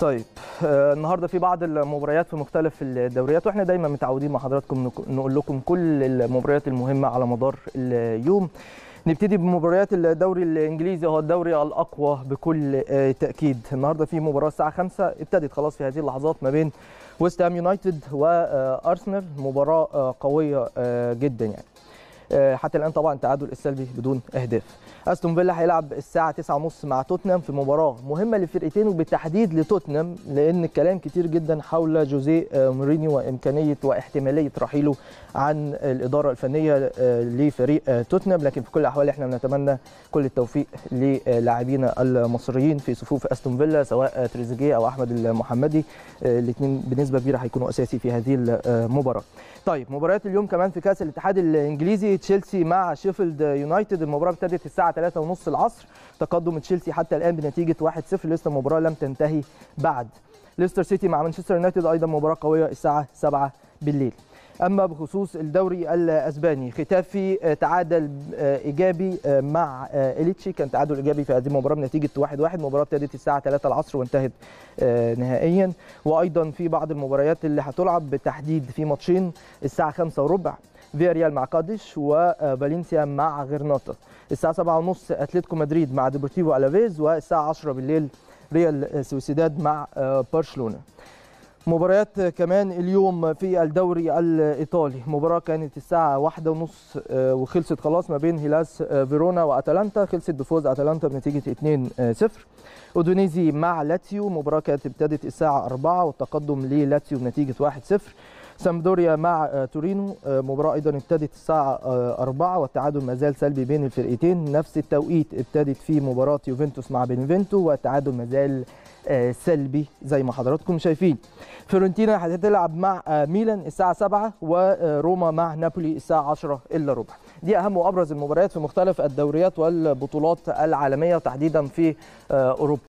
طيب النهارده في بعض المباريات في مختلف الدوريات، واحنا دايما متعودين مع حضراتكم نقول لكم كل المباريات المهمه على مدار اليوم. نبتدي بمباريات الدوري الانجليزي، هو الدوري الاقوى بكل تاكيد. النهارده في مباراه الساعه 5 ابتدت خلاص في هذه اللحظات ما بين ويست هام يونايتد وارسنال، مباراه قويه جدا يعني. حتى الان طبعا تعادل السلبي بدون اهداف. استون فيلا هيلعب الساعه 9:30 مع توتنهام في مباراه مهمه للفرقتين، وبالتحديد لتوتنهام، لان الكلام كتير جدا حول جوزيه مورينيو وامكانيه واحتماليه رحيله عن الاداره الفنيه لفريق توتنهام. لكن في كل الاحوال احنا بنتمنى كل التوفيق للاعبينا المصريين في صفوف استون فيلا، سواء تريزيجيه او احمد المحمدي، الاثنين بنسبه كبيره هيكونوا اساسي في هذه المباراه. طيب مباريات اليوم كمان في كاس الاتحاد الانجليزي، تشيلسي مع شيفيلد يونايتد، المباراه ابتدت الساعه 3:30 العصر. تقدم تشيلسي حتى الان بنتيجه 1-0، لسه المباراه لم تنتهي بعد. ليستر سيتي مع مانشستر يونايتد ايضا مباراه قويه الساعه 7 بالليل. اما بخصوص الدوري الاسباني، ختافي تعادل ايجابي مع إليتشي، كان تعادل ايجابي في هذه المباراه بنتيجه 1-1، المباراه ابتدت الساعه 3:00 وانتهت نهائيا. وايضا في بعض المباريات اللي هتلعب بالتحديد في ماتشين، الساعه 5:15 فياريال مع قادش وفالنسيا مع غرناطه، الساعه 7:30 اتلتيكو مدريد مع ديبورتيفو الافيز، والساعه 10 بالليل ريال سوسيداد مع برشلونه. مباريات كمان اليوم في الدوري الإيطالي، مباراة كانت الساعة 1:30 وخلصت خلاص ما بين هيلاس فيرونا وأتلانتا، خلصت بفوز أتلانتا بنتيجة 2-0. أودونيزي مع لاتسيو، مباراة كانت ابتدت الساعة 4 والتقدم للاتسيو بنتيجة 1-0. سامدوريا مع تورينو، مباراة أيضا ابتدت الساعة 4 والتعادل ما زال سلبي بين الفرقتين. نفس التوقيت ابتدت في مباراة يوفنتوس مع بينيفينتو والتعادل ما زال سلبي زي ما حضراتكم شايفين. فيورنتينا هتلعب مع ميلان الساعة 7، وروما مع نابولي الساعة 10:15. دي أهم وأبرز المباريات في مختلف الدوريات والبطولات العالمية، تحديدا في أوروبا.